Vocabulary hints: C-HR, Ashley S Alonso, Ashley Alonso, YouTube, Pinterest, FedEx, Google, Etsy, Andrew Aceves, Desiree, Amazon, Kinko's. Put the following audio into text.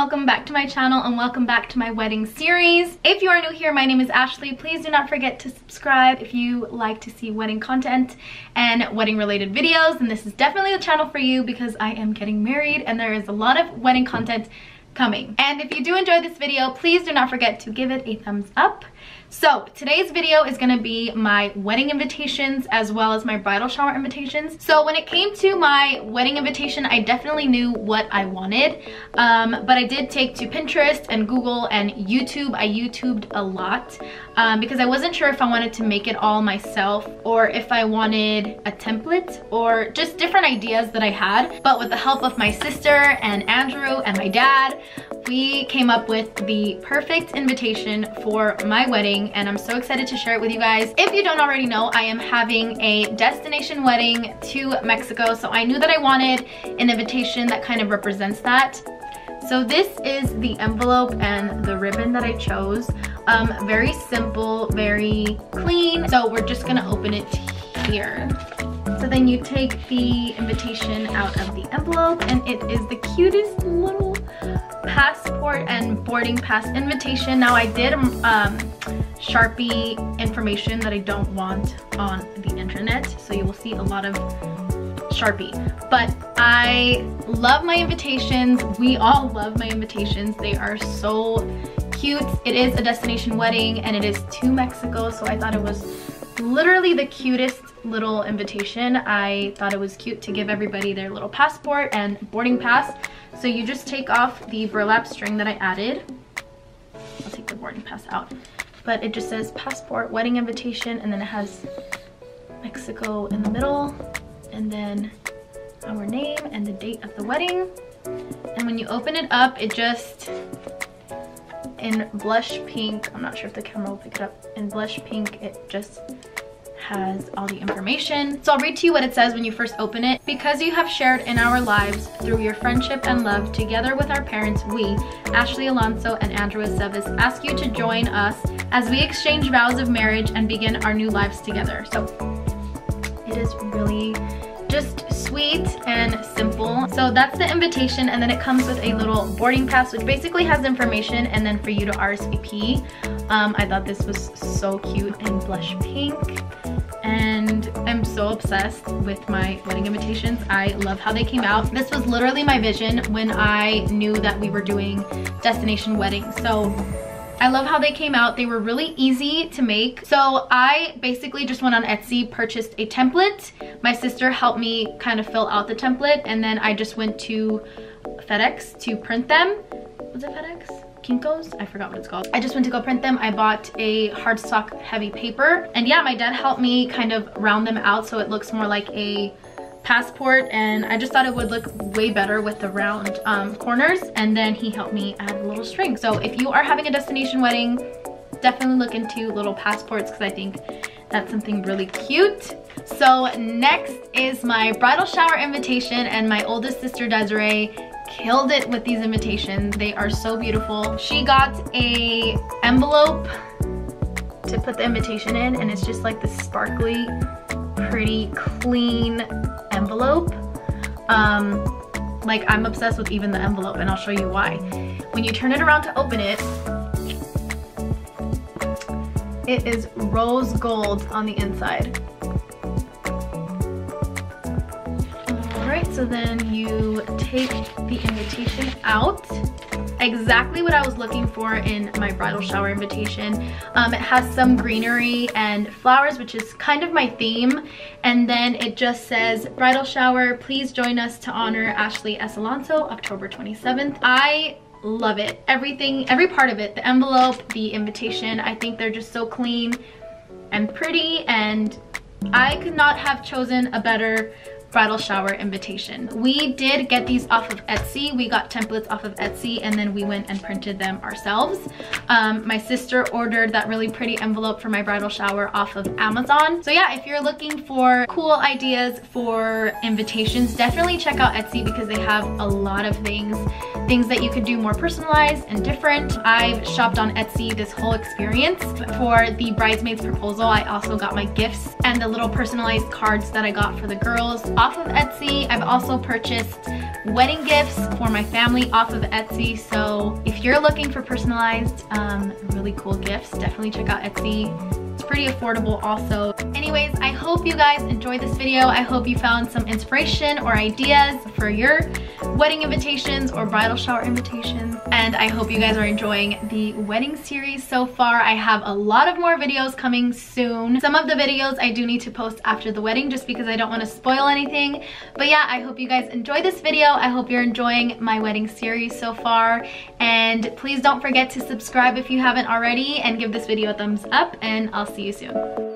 welcome back to my channel and welcome back to my wedding series. If you are new here, my name is Ashley. Please do not forget to subscribe if you like to see wedding content and wedding related videos, and this is definitely the channel for you because I am getting married and there is a lot of wedding content coming. And if you do enjoy this video, please do not forget to give it a thumbs up. So today's video is going to be my wedding invitations as well as my bridal shower invitations. So when it came to my wedding invitation, I definitely knew what I wanted, but I did take to Pinterest and Google and YouTube. I YouTubed a lot because I wasn't sure if I wanted to make it all myself or if I wanted a template or just different ideas that I had. But with the help of my sister and Andrew and my dad, we came up with the perfect invitation for my wedding, and I'm so excited to share it with you guys. If you don't already know, I am having a destination wedding to Mexico, so I knew that I wanted an invitation that kind of represents that. So this is the envelope and the ribbon that I chose. Very simple, very clean. So we're just gonna open it here. So then you take the invitation out of the envelope, and it is the cutest little passport and boarding pass invitation. Now I did Sharpie information that I don't want on the internet, so you will see a lot of Sharpie, but I love my invitations. We all love my invitations. They are so cute. It is a destination wedding and it is to Mexico, so I thought it was literally the cutest little invitation. I thought it was cute to give everybody their little passport and boarding pass. So you just take off the burlap string that I added. I'll take the boarding pass out. But it just says passport, wedding invitation, and then it has Mexico in the middle, and then our name and the date of the wedding. And when you open it up, it just, in blush pink, I'm not sure if the camera will pick it up, in blush pink, it just has all the information. So I'll read to you what it says when you first open it. Because you have shared in our lives through your friendship and love, together with our parents, we, Ashley Alonso and Andrew Aceves, ask you to join us as we exchange vows of marriage and begin our new lives together. So it is really just sweet and simple. So that's the invitation, and then it comes with a little boarding pass which basically has information and then for you to RSVP. I thought this was so cute and blush pink, and I'm so obsessed with my wedding invitations. I love how they came out. This was literally my vision when I knew that we were doing destination weddings. So I love how they came out. They were really easy to make. So I basically just went on Etsy, purchased a template. My sister helped me kind of fill out the template, and then I just went to FedEx to print them. Was it FedEx? Kinko's? I forgot what it's called. I just went to go print them. I bought a hardstock heavy paper. And yeah, my dad helped me kind of round them out so it looks more like a passport, and I just thought it would look way better with the round corners, and then he helped me add a little string. So if you are having a destination wedding, definitely look into little passports because I think that's something really cute. So next is my bridal shower invitation, and my oldest sister Desiree killed it with these invitations. They are so beautiful. She got a envelope to put the invitation in, and it's just like this sparkly, pretty clean envelope. Like, I'm obsessed with even the envelope, and I'll show you why. When you turn it around to open it, it is rose gold on the inside. All right, so then you take the invitation out. Exactly what I was looking for in my bridal shower invitation. It has some greenery and flowers, which is kind of my theme, and then it just says bridal shower, please join us to honor Ashley S. Alonso, October 27th. I love it, everything, every part of it, the envelope, the invitation. I think they're just so clean and pretty, and I could not have chosen a better bridal shower invitation. We did get these off of Etsy. We got templates off of Etsy, and then we went and printed them ourselves. My sister ordered that really pretty envelope for my bridal shower off of Amazon. So yeah, if you're looking for cool ideas for invitations, definitely check out Etsy because they have a lot of things. things that you could do more personalized and different. I've shopped on Etsy this whole experience. For the bridesmaid's proposal, I also got my gifts and the little personalized cards that I got for the girls off of Etsy. I've also purchased wedding gifts for my family off of Etsy. So if you're looking for personalized, really cool gifts, definitely check out Etsy. It's pretty affordable also. Anyways, I hope you guys enjoyed this video. I hope you found some inspiration or ideas for your wedding invitations or bridal shower invitations. And I hope you guys are enjoying the wedding series so far. I have a lot of more videos coming soon. Some of the videos I do need to post after the wedding just because I don't want to spoil anything. But yeah, I hope you guys enjoy this video. I hope you're enjoying my wedding series so far. And please don't forget to subscribe if you haven't already and give this video a thumbs up, and I'll see you soon.